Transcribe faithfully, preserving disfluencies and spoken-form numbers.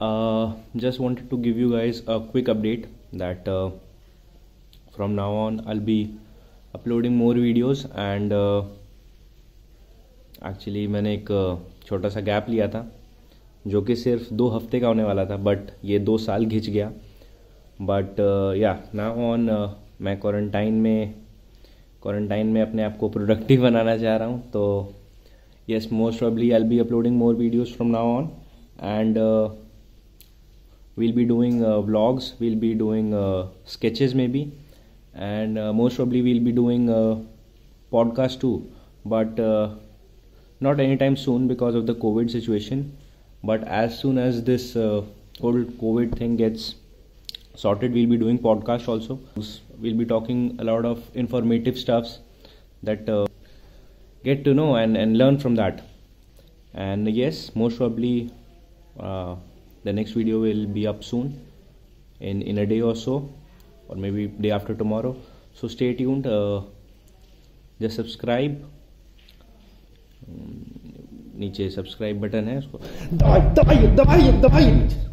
uh, just wanted to give you guys a quick update that uh, from now on I'll be uploading more videos and uh, actually मैंने एक छोटा सा gap लिया था जो कि सिर्फ दो हफ्ते का होने वाला था, बट ये दो साल घिंच गया। बट या नाउ ऑन मैं क्वारंटाइन में क्वारंटाइन में अपने आप को प्रोडक्टिव बनाना चाह रहा हूँ, तो yes most probably I will be uploading more videos from now on and we'll be doing vlogs, we'll be doing sketches maybe and most probably we'll be doing podcast too, but not anytime soon because of the COVID situation, but as soon as this uh, whole COVID thing gets sorted, we'll be doing podcast also. We'll be talking a lot of informative stuffs that uh, get to know and, and learn from that. And yes, most probably uh, the next video will be up soon in, in a day or so, or maybe day after tomorrow. So stay tuned, uh, just subscribe. नीचे subscribe button है उसको दबाइए दबाइए दबाइए दबाइए।